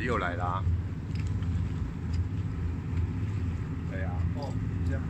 又来啦。对啊，哦，这样。